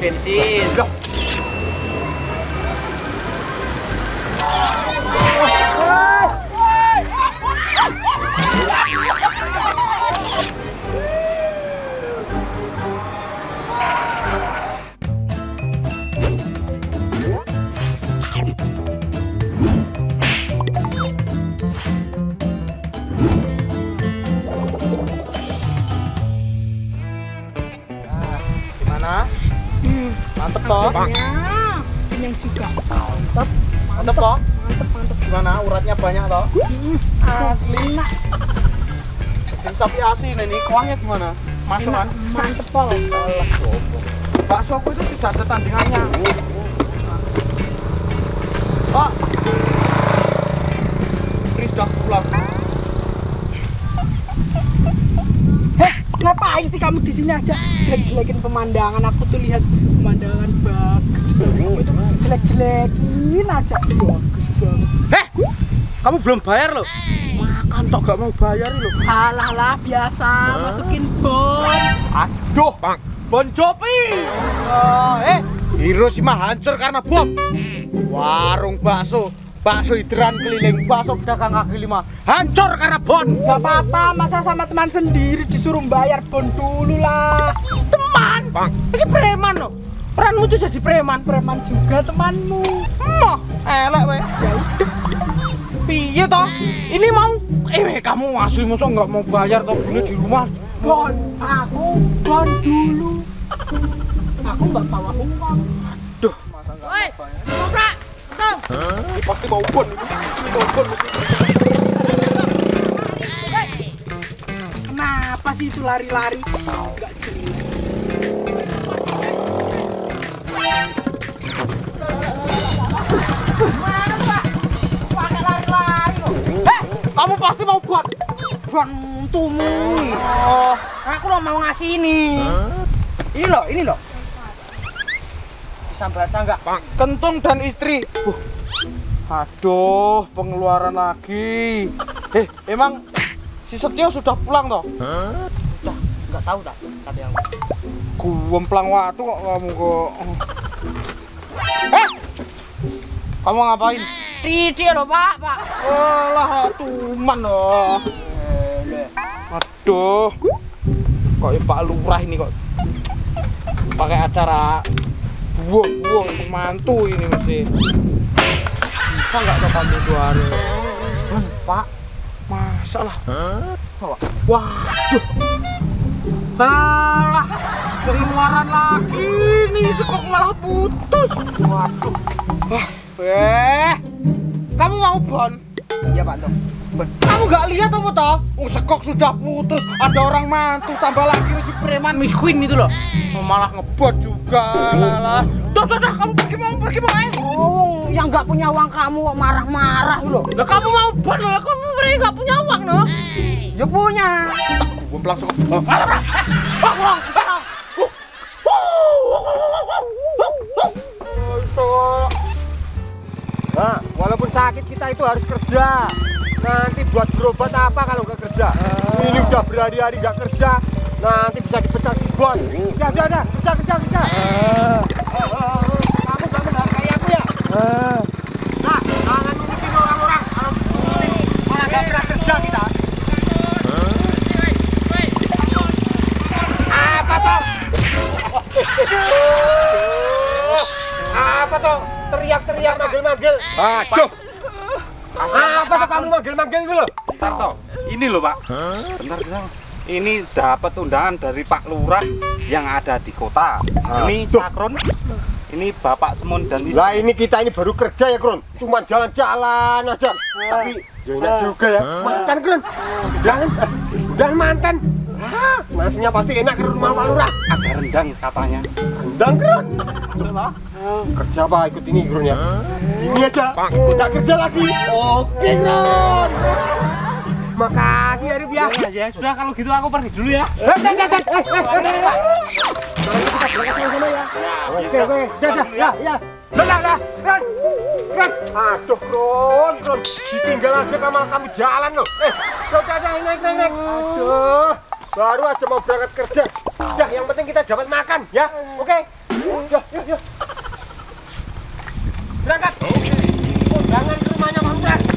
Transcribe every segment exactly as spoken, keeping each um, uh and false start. bensin. Hmm. Mantep toh? Ya, kenyang juga. Mantep, mantep toh? Mantep, mantep. Gimana? Uratnya banyak toh? Hmm. Asli. Bikin sapi asin ini, kuahnya gimana? Masuk kan? Mantep toh. Bakso aku itu tidak ada tandingannya. Oh, Chris dah pulang. Ngapain sih kamu di sini aja jelek-jelekin pemandangan? Aku tuh lihat pemandangan bagus, itu jelek-jelekin aja, bagus banget. Heh, kamu belum bayar loh. Makan toh gak mau bayar loh. Alah lah, biasa masukin bon. Aduh, bang, Bon Jovi. Uh, eh, Hiroshima hancur karena bom. Warung bakso. Bakso hidran keliling, bakso pedagang kaki lima hancur karena bon. Gak apa-apa, masa sama teman sendiri disuruh bayar bon dulu lah. Teman? Bang, ini preman loh. Peranmu tuh jadi preman. Preman juga temanmu. Moh, elek weh. Piye toh? Ini mau, eh kamu asli masa nggak mau bayar toh dulu di rumah? Bon, aku bon dulu. Aku nggak bawa uang. Aduh, masa nggak mau bayar? Ini pasti bau bon, ini bau bon. Kenapa sih itu lari-lari? Enggak jelas. Mana Pak? Pakai lari-lari loh. Eh, kamu pasti mau buat bantumu. Oh, aku loh mau ngasih ini. Ini loh, ini loh. Bisa baca nggak? Kentung dan istri. Uh. Aduh, pengeluaran lagi. Eh, emang si Setio sudah pulang toh? Huh? Sudah, nggak tahu tak? Katanya. Gumplang waktu kok kamu kok. Eh, kamu ngapain? Ridih loh Pak, Pak. Alah, tuman loh. Aduh, kok Pak Lurah ini kok pakai acara buang-buang mantu ini mesti. Pak nggak dapat dua hari, cuman Pak masalah. Wah, waduh, salah pengeluaran lagi nih, sekok malah putus. Waduh, wah, eh, kamu mau bon? Iya Pak Tom. Bon. Kamu nggak lihat apa toh? Oh, sekok sudah putus, ada orang mantu, tambah lagi si preman, Miss Queen itu loh. Oh, malah ngebot juga, lah. Tuh, tuh, tuh, kamu pergi mau, pergi mau, eh. Oh, yang nggak punya uang kamu kok marah-marah loh. Lah kamu mau bon loh, kamu berarti nggak punya uang loh. Ya punya. Gue langsung. Oh, malah. Oh, uang. Oh, oh, nah, walaupun sakit kita itu harus kerja. Nanti buat berobat apa kalau nggak kerja? Ini udah berhari-hari nggak kerja, nanti bisa dipecat si Bon. Ya, ya, ya, kerja, kerja, kerja. Kamu nggak menghargai aku ya? Nah, jangan ngikutin orang-orang. Kalau malah nggak pernah kerja kita. Apa toh? Apa toh? Teriak-teriak, manggil-manggil. Aduh. Ah, apa tuh kamu manggil-manggil itu loh? Bentar toh, ini loh Pak. Bentar, bentar. Ini dapat undangan dari Pak Lurah yang ada di kota. Ini Sakron, ini Bapak Semun dan Istri. Nah ini kita ini baru kerja ya Kron, cuma jalan-jalan aja. Tapi ya enak juga ya. Mantan Kron, undangan, undangan mantan. Hah, nasinya pasti enak ke rumah Pak Lurah. Ada rendang katanya. Rendang Kron? Coba. Kerja apa ikut ini Kron ya? Ini aja, udah kerja lagi. Oke Kron. Makasih Arif ya. Ya sudah kalau gitu aku pergi dulu ya. Eh, eh, eh, eh. Oke, oke. Ya, ya, ya. Udah, udah. Kron, Kron. Aduh Kron, Kron. Ditinggal aja sama kami jalan loh. Eh, udah, udah, naik, naik, naik. Aduh. Baru aja mau berangkat kerja. Udah, yang penting kita dapat makan ya. Oke. Yuk, yuk, yuk. Berangkat. Undangan ke rumahnya Pak Lurah. Pak,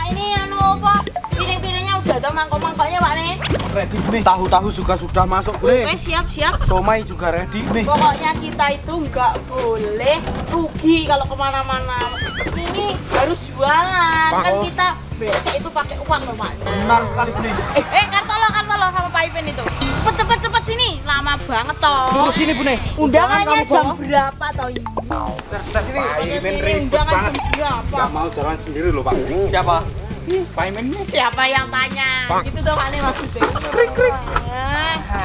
ini anu apa? Piring-piringnya udah ada, mangkok-mangkoknya Pak nih. Ready nih. Tahu-tahu juga sudah masuk, Bre. Oke, siap-siap. Somai juga ready nih. Pokoknya kita itu nggak boleh rugi kalau kemana-mana. Ini harus jualan. Pak, kan oh. Kita becek itu pakai uang loh, Pak. Benar sekali, Bre. Eh, eh Kartolo, Kartolo sama Pak Ipen itu. Cepet, cepet, cepet sini. Lama banget toh. Terus sini, Bune. Undangannya jam berapa toh ini? Terus sini. Sini undangan jam berapa? Enggak mau jalan sendiri loh, Pak. Siapa? Pak Ipen ini siapa yang tanya? Pak. Gitu dong, Pak, nih maksudnya. Krik, krik.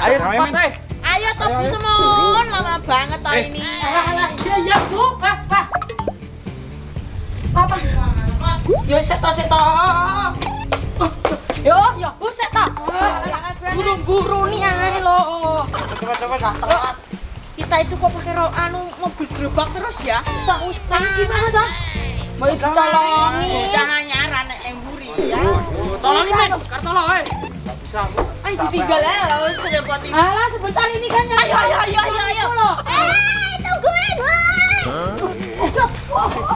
Ayo cepat, eh. Ayo sob semun. Lama banget toh ini. Alah, alah. Ya, ya, Bu. Pak, Pak. Apa? Yo seto seto. Yo yo Bu seto. Buru-buru nih ae lo. Coba-coba dah telat. Kita itu kok pakai anu mobil gerobak terus ya? Kita wis gimana sih? Mau ditolongi. Jangan nyaran nek emburi ya. Tolongin men, Kartolo oi. Enggak bisa. Ayo ditinggal ae wis kerepotin. Alah sebentar ini kan. Ayo ayo ayo ayo. Eh tungguin woi.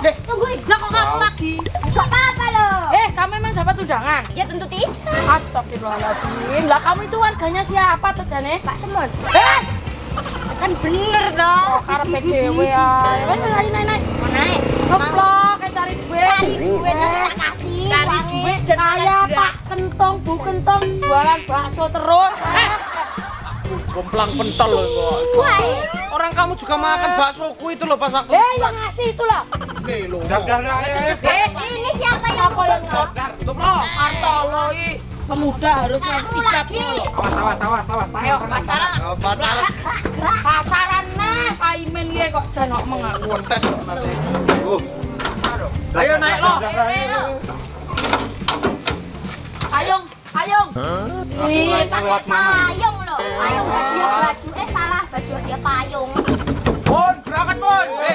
Eh, tungguin, lah kok kamu lagi? Gak apa-apa loh. Eh, kamu emang dapat undangan? Ya tentu tidak. Astagfirullahaladzim. Lah kamu itu warganya siapa tuh, Jane? Pak Semon. Eh, kan bener dong. Oh, karpe dewe ya. Ayo, naik, naik, naik. Mau naik? Ngeplok, kayak cari duit. Cari duit, kita kasih. Cari duit, dan kaya Pak Kentong, Bu Kentong. Jualan bakso terus. Eh, gomplang pentol loh, bakso. Orang kamu juga makan baksoku itu loh pas aku. Eh, yang ngasih itu loh. Nih loh. Ini siapa yang ngomong? Tutup loh. Kartolo ini pemuda harus sikap nih. Awas, awas, awas, awas. Ayo, pacaran. Pacaran. Pacaran nah. Paimen ini kok janok mengakuan. Tes kok nanti. Ayo naik loh. Ayung, ayung. Nih, pakai payung loh. Ayung bagi baju. Eh, salah. Baju dia payung. Pun, berangkat pun. Eh,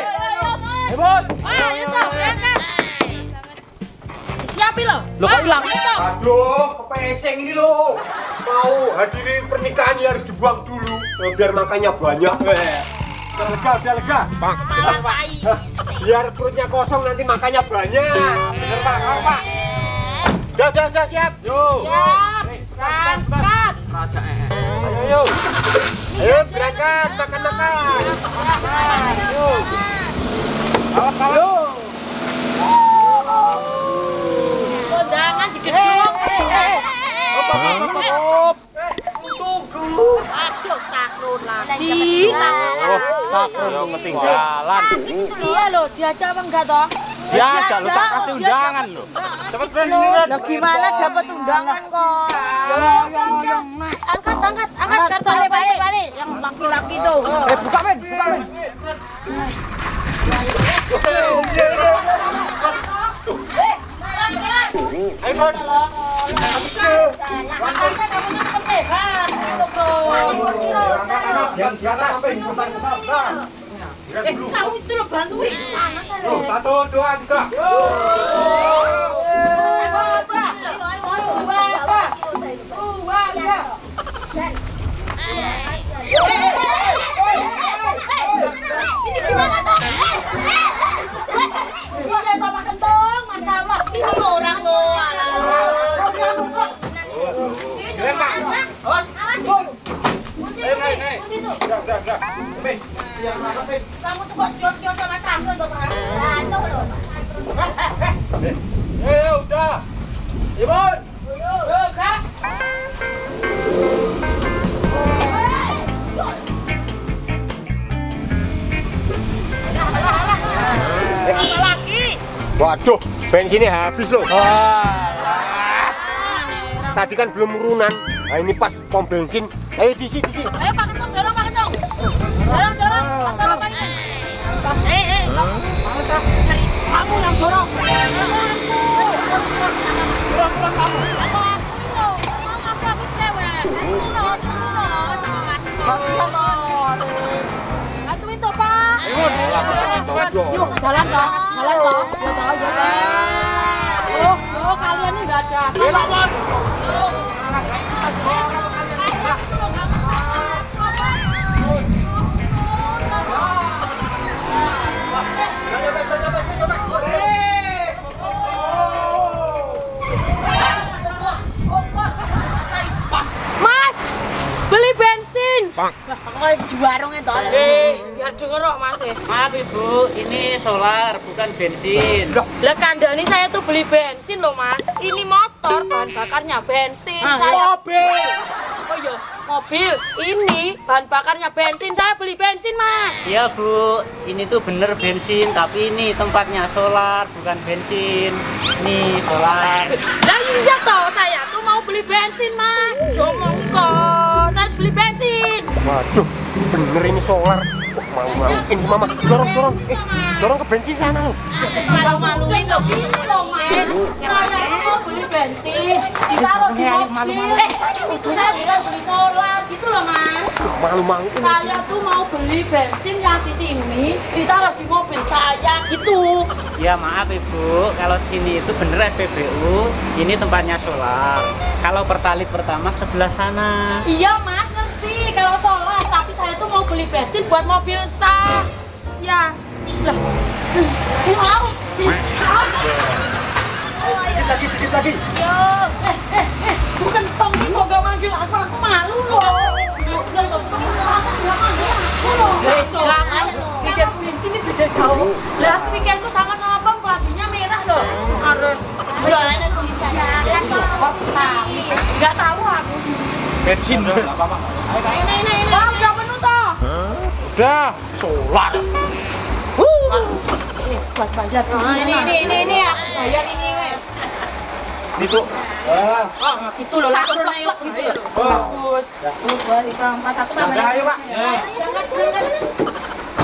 Bun. Ayo, toh, berangkat. Siapin loh. Loh, kok hilang? Aduh, kepeseng ini loh. Mau hadirin pernikahan ini harus dibuang dulu. Biar makannya banyak. Biar lega, biar lega. Bang, bener, Pak. Biar perutnya kosong nanti makannya banyak. Bener, Pak. Kamu, Pak. Udah, udah, udah, siap. Yuk. Siap. Berangkat. Raja, eh. Ayo, ayo. Ayo berangkat, makan-makan. Ayo. Awas, awas. Undangan digeduk. Eh, op, tunggu. Aduh, sakrun lagi. Oh, sakrun ketinggalan. Itu dia loh, diajak apa enggak toh? Diajak, lu tak kasih undangan loh. Cepet beneran. Lah gimana dapat undangan kok? Angkat, angkat, angkat Kartolo. Yang laki-laki tuh. Eh, buka men, buka men. Eh, ayo men. Eh, kamu itu lo bantuin. Satu, dua, tiga. Ini gimana toh? Gua kayak Bapak Kentong, masalah. Ini orang loh. Lepak. Awas. Kamu tuh kok siot-siot sama Samron tuh, Pak. Bantu loh. Eh, udah. Ibon. Yo, gas. Apa lagi? Waduh, bensinnya habis loh. Alah. Tadi kan belum urunan. Nah ini pas pom bensin. Ayo di sini, di sini. Ayo Pak Kentong, dorong Pak Kentong. Dorong, dorong. Pak Kentong Pak Kentong. Eh, eh. Kamu yang dorong. Dorong, dorong kamu. Aku aku loh. Mau ngapain aku cewek? Aku loh, aku loh. Sama kasih. Dorong. Ayo, jalan dong, jalan dong, jalan dong. Oh, kalian ini nggak ada. Mas, beli bensin. Bang. Nah, di warungnya toh. Eh, biar denger kok, Mas. Maaf, Ibu, ini solar bukan bensin. Lah kandani saya tuh beli bensin loh, Mas. Ini motor bahan bakarnya bensin. Ah, saya mobil. Oh iya, mobil. Ini bahan bakarnya bensin. Saya beli bensin, Mas. Iya, Bu. Ini tuh bener bensin, tapi ini tempatnya solar bukan bensin. Ini solar. Lah iya toh, saya tuh mau beli bensin, Mas. Ngomong kok, saya beli bensin. Waduh, bener ini solar. Oh, malu-malu. Ini mama, dorong-dorong. Eh, dorong ke bensin sana loh. Malu-maluin loh, gini loh, Mas. Saya mau beli bensin, ditaruh di mobil. Eh, saya bilang beli solar, gitu loh, Mas. Malu-maluin. Saya tuh mau beli bensin yang di sini, ditaruh di mobil saya, gitu. Ya, maaf, Ibu. Kalau di sini itu bener S P B U, ini tempatnya solar. Kalau pertalit pertama sebelah sana. Iya, Mas. Kalau solar, tapi saya tuh mau beli bensin buat mobil saya. Ya, lah, mau, sedikit lagi, sedikit lagi. Yo, eh, eh, eh, bukan Tommy kok gak manggil aku, aku malu loh. Lah, pikir bensin ini beda jauh. Lah, pikirku sama-sama bang, pelabunya merah loh. Harus, jualannya tuh bisa. Gak tahu aku. Bensin udah enggak apa-apa. Ini ini ini. Bang, udah penuh toh? Udah, solar. Wuh. Ini buat bayar. Ini ini ini ini ya. Bayar ini we. Gitu. Wah. Oh, gitu loh. Langsung naik gitu loh. Bagus. Terus gua itu empat aku tambah. Udah, ayo, Pak. Ya.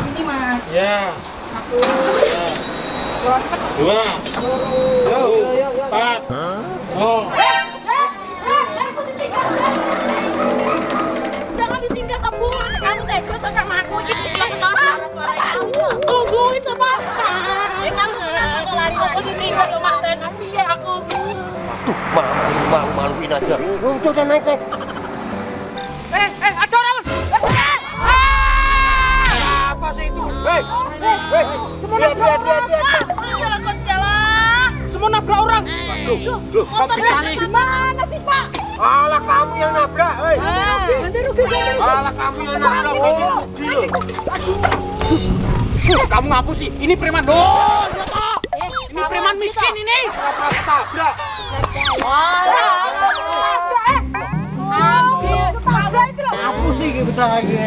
Ini, Mas. Ya. Satu. Dua. Tiga. Empat. Oh. Sama aku jadi suara-suara itu. Tunggu itu Pak. Ya kan aku lari-lari ditinggal rumah tenan piye aku. Aduh, malu-maluin aja. Udah udah naik-naik. Eh, eh, ada orang. Apa sih itu? Hei, hei, semono nabrak. Jalan kos jalan. Semono nabrak orang. Aduh, kok bisa nih? Gimana sih, Pak? Alah kamu yang nabrak, hei. Alah kamu yang nabrak. Kamu ngapus sih? Ini preman doh. Ini preman miskin ini. Tabrak. Alah. Tabrak itu loh. Ngapus sih kita lagi.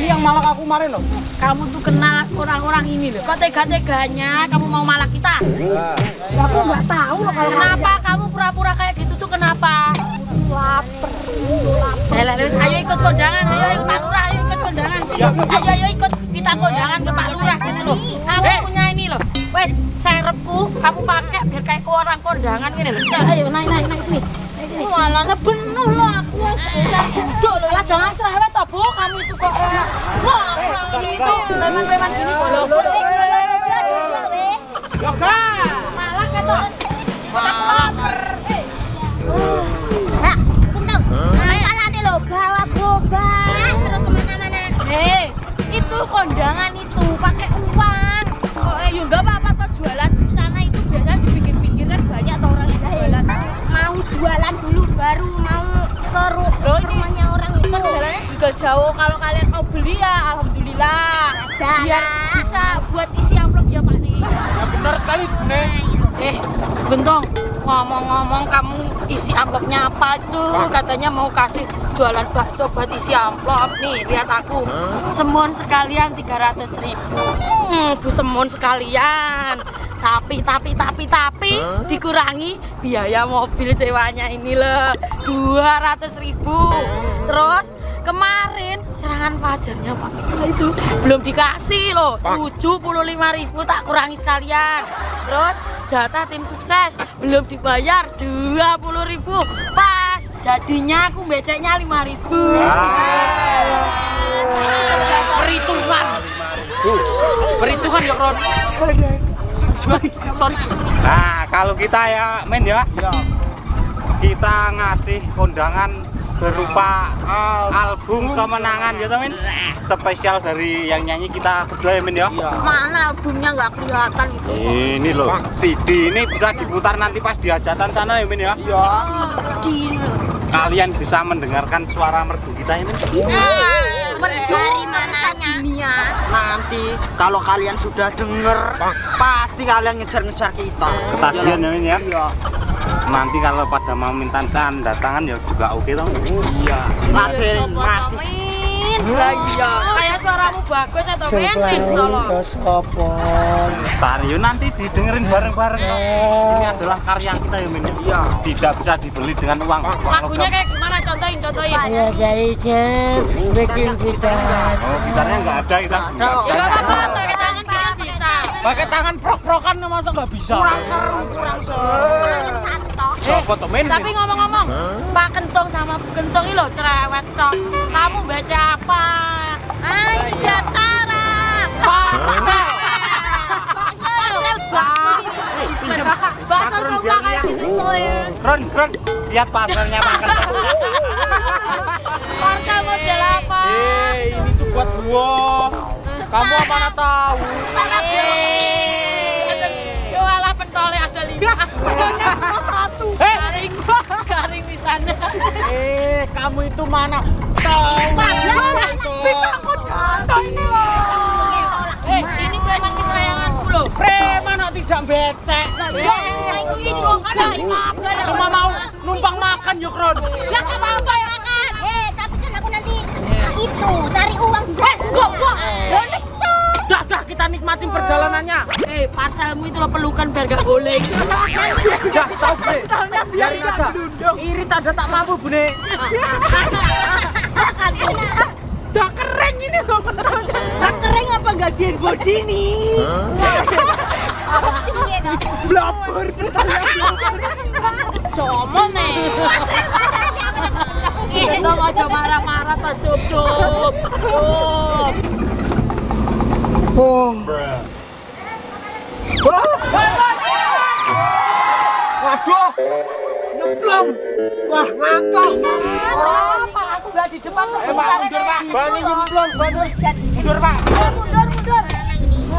Ini yang malak aku kemarin loh. Kamu tuh kenal orang-orang ini loh. Kok tega-teganya kamu mau malak kita? Aku nggak tahu loh. Kenapa kamu pura-pura kayak gitu tuh kenapa? Laper. Ayo, ayo ikut kondangan, ayo ikut Pak Lurah, ayo ikut kondangan. Ayo ayo ikut kita kondangan ke Pak Lurah gitu loh. Aku punya ini loh. Wes, serepku kamu pakai biar kayak ke orang kondangan gini loh. Ayo naik naik naik sini. Naik sini. Walane benuh loh aku wes. Duduk loh lah jangan cerewet toh, Bu. Kamu itu kok wah, itu preman-preman gini loh. Yoga. Malah ketok. Laper. Berobak terus kemana-mana. Hei, itu kondangan itu pakai uang. Oh, eh, nggak apa-apa toh jualan di sana itu biasanya dipikir-pikirkan banyak toh orang yang jualan. Mau jualan dulu baru mau ke rumahnya orang itu. Jalannya juga jauh. Kalau kalian mau beli ya, alhamdulillah. Biar bisa buat isi amplop ya Pak Nih. Benar sekali Nih. Eh, Gentong, ngomong-ngomong kamu isi amplopnya apa tuh? Katanya mau kasih jualan bakso buat isi amplop. Nih, lihat aku. Semon sekalian tiga ratus ribu. Hmm, Bu Semon sekalian. Tapi, tapi, tapi, tapi dikurangi biaya mobil sewanya ini loh. dua ratus ribu. Terus kemarin serangan fajarnya Pak Mika itu belum dikasih loh. tujuh puluh lima ribu tak kurangi sekalian. Terus jatah tim sukses belum dibayar dua puluh ribu. Pas jadinya aku beceknya lima ribu. Perhitungan, perhitungan ya Ron. sorry, sorry. Nah, kalau kita ya men ya, ya, kita ngasih kondangan berupa Al album kemenangan ya temen, spesial dari yang nyanyi kita berdua ya men ya. Mana albumnya nggak kelihatan gitu. Ini loh, C D ini bisa diputar nanti pas di hajatan sana ya men ya. Iya. Kalian bisa mendengarkan suara merdu kita ya men. Merdu dunia. Nanti kalau kalian sudah denger, pasti kalian ngejar-ngejar kita. Ketagihan ya men ya. Nanti kalau pada mau minta tanda tangan ya juga oke dong. Oh iya. Lagi masih. Lah iya. Kayak suaramu bagus atau pengen tolong. Tarian nanti didengerin bareng-bareng. Ini adalah karya kita ya, Min. Iya. Tidak bisa dibeli dengan uang. Lagunya kayak gimana? Contohin, contohin. Ya jadinya bikin gitar. Oh, gitarnya enggak ada kita. Enggak apa-apa, pakai tangan kita bisa. Pakai tangan prok-prokan masa enggak bisa. Kurang seru, kurang seru. Eh, tapi ngomong-ngomong, Pak Kentung sama Bu Kentung ini loh cerewet toh. Kamu baca apa? Hai Jatara. Bakso. Bakso semua kayak gitu ya. Kron, kron. Lihat parselnya Pak Kentung. Parsel model apa? Eh, ini tuh buat gua. Kamu mana tahu? Pentolnya ada lima, pentolnya satu, garing, garing di sana. Eh, kamu itu mana? Tahu? Bisa aku contoh ini loh. Eh, ini preman kesayanganku loh. Preman atau tidak becek? Ya, ini loh kan dari apa? Cuma mau numpang makan yuk Ron. Ya nggak apa-apa ya makan. Eh, tapi kan aku nanti itu cari uang. Eh, gua, gua. Dah, dah, kita nikmatin perjalanannya. Eh, parselmu itu lo pelukan biar gak goleng. Dah, tau gue. Biarin aja. Irit ada tak mampu, Bune. Dah kering ini kok pentolnya. Dah kering apa gak diin body ini? Blabber, pentolnya blabber. Comon, nih. Kita mau coba marah-marah, tak cup-cup. Cup. Oh, bruh. Wah, waduh, ngeblong. Wah, ngantuk. Oh, Pak, aku nggak di depan. Eh, Pak, mundur, Pak. Bangun ngeblong, bangun. Mundur, Pak. Mundur, mundur.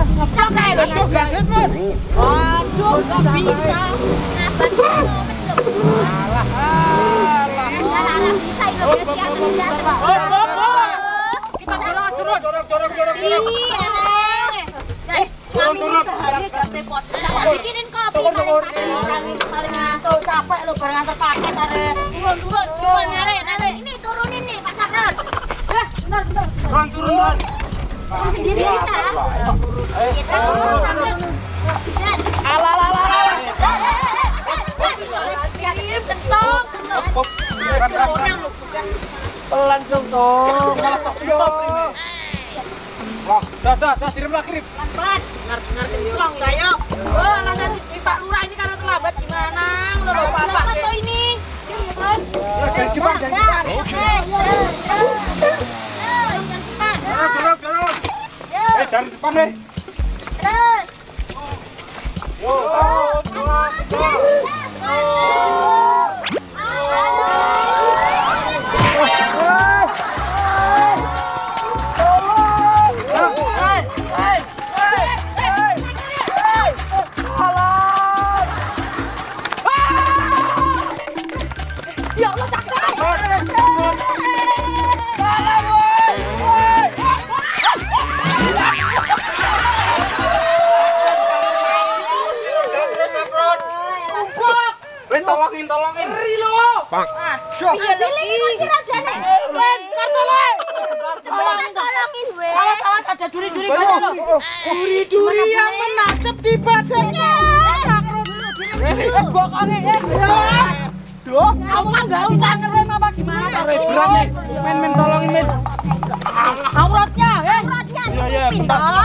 Bisa nggak ya? Waduh, nggak bisa. Alah, alah. Alah, bisa itu biasa. Oh, oh, oh. Kita dorong, dorong, dorong, dorong, dorong. Bikinin kopi capek lo paket turun turun cuma ini turunin nih Pak Sakron. Eh, bentar bentar. Turun turun. Sendiri bisa. Kita pelan dong. Wah, dah dah dah kirim lah kirim. Pelan-pelan. Benar-benar kencang. Saya. Oh, lantas Pak Lurah ini karena terlambat gimana? Lho Bapak. Apa ini? Kirim. Dari Jepang dari Jepang. Oke. Terus. Terus, terus. Eh, dari Jepang nih. Terus. Yo, terus, terus. Tolongin Rilo. Pak. Ah, iya lagi. Ben, kartolai. Tolongin, tolongin weh. Awas-awas ada duri-duri banyak loh. Duri-duri yang menancap di badannya. Eh, bokongnya eh. Duh, kamu kan enggak bisa ngerem apa gimana? Berat nih. Men, men tolongin men. Auratnya, eh. Auratnya ditutupin toh.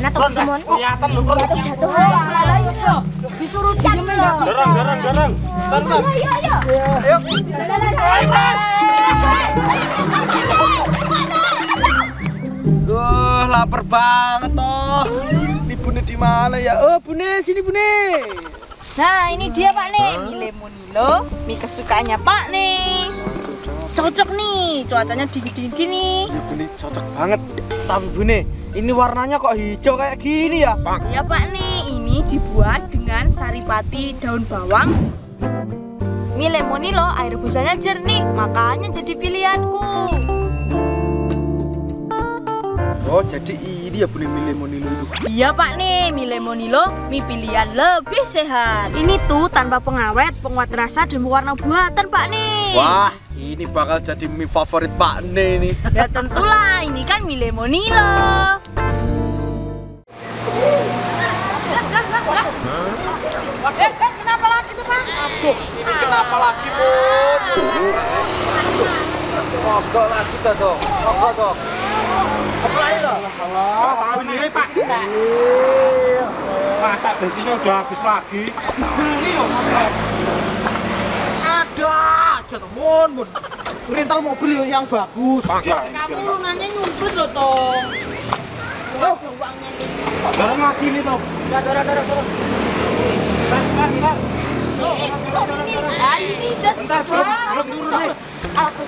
Mana teman-teman? Kelihatan lu kok jatuh. Lah itu loh. Disuruh diem loh. Dorong, dorong, dorong. Bentar. Ayo, ayo. Ayo. Duh, lapar banget toh. Ibunya di Gimana ya? Oh, Bune, sini Bune. Nah, ini dia Pak nih, mie Lemonilo, mie kesukaannya Pak nih. Cocok nih, cuacanya dingin-dingin gini. Ya Bune, cocok banget. Tapi Bune, ini warnanya kok hijau kayak gini ya, Pak? Iya Pak nih, ini dibuat dengan saripati daun bawang. Mie Lemonilo, air rebusannya jernih, makanya jadi pilihanku. Oh, jadi ini ya boleh mie Lemonilo itu? Iya Pak nih, mie Lemonilo, mie pilihan lebih sehat. Ini tuh tanpa pengawet, penguat rasa dan warna buatan Pak nih. Wah, ini bakal jadi mie favorit Pak nih ini. Ya tentulah, ini kan mie Lemonilo. Eh, kenapa lagi tuh Pak? Aduh, ini kenapa lagi pun? Mogok lagi tuh dong, mogok dong. Kepulai loh. Kalau ini Pak, masa bensinnya udah habis lagi. Ada aja temen, rental mobil yang bagus. Kamu lunanya nyumput loh Tom. Udah uangnya nih. Barang lagi nih Tom. Udah, udah, udah, udah. Bentar, bentar. Ini jadi sebuah. Aku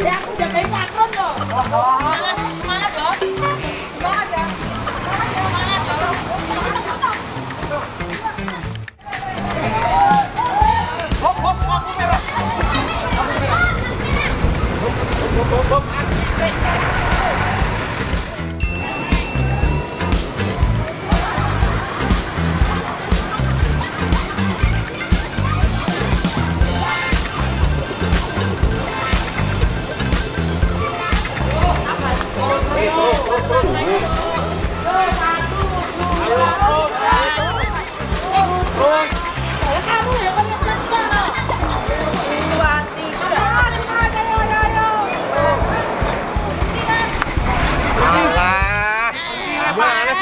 ya aku jagain sakron loh. Semangat, semangat loh. Enggak ada. Semangat loh. Hop, hop, aku merah. Aku merah. Hop, hop, hop.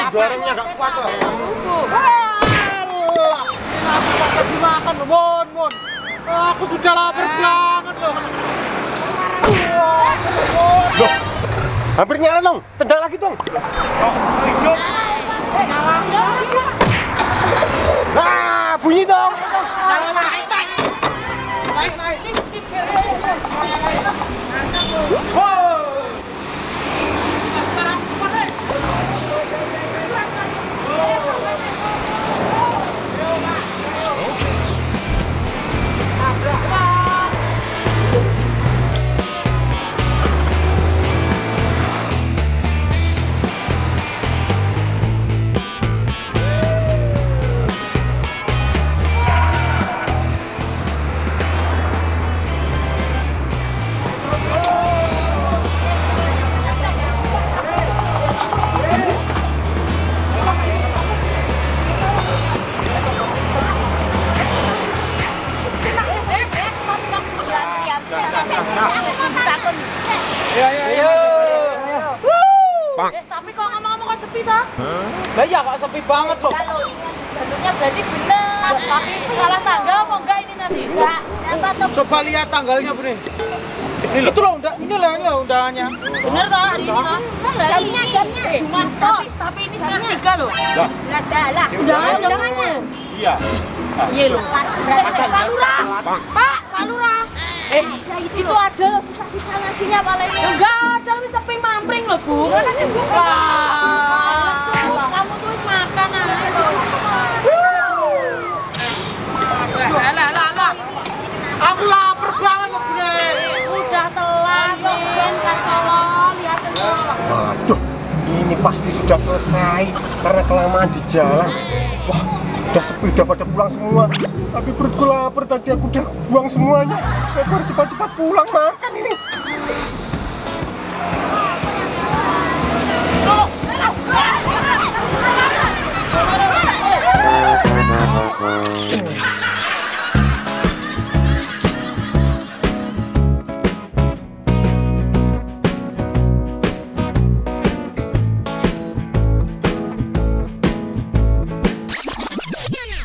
Barangnya nggak kuat loh. Allah, aku bakal dimakan loh, Mon, Mon. Aku sudah lapar banget loh. Loh, hampir nyala dong, tendang lagi dong. Oh, hidup. Nah, bunyi dong. Nyala naik, naik, naik, naik. Tapi kalau ngomong-ngomong kok sepi sah? Lah ya kok sepi banget loh. Kalau jalurnya berarti benar. Tapi salah tanggal mau enggak ini nanti? Enggak. Coba lihat tanggalnya Bune. Ini loh. Itu loh udah ini loh ini loh undangannya. Bener toh hari ini toh? Jamnya jamnya. Cuma toh. Tapi ini setengah tiga loh. Lah lah. Undangannya. Iya. Iya loh. Pak Lurah. Pak Pak Lurah. Eh, itu ada loh sisa-sisa nasinya paling. Enggak ada wis sepi mampring loh, Bu. Kamu tuh wis makan aja loh. Lah lah lah lah. Aku lapar banget loh, Bune. Udah telat kok, Ben. Tolong liatin loh. Waduh, ini pasti sudah selesai karena kelamaan di jalan. Wah, udah sepi, udah pada pulang semua. Tapi perutku lapar, tadi aku udah buang semuanya. Aku harus cepat-cepat pulang makan ini. Loh, loh, loh, loh, loh, loh, loh.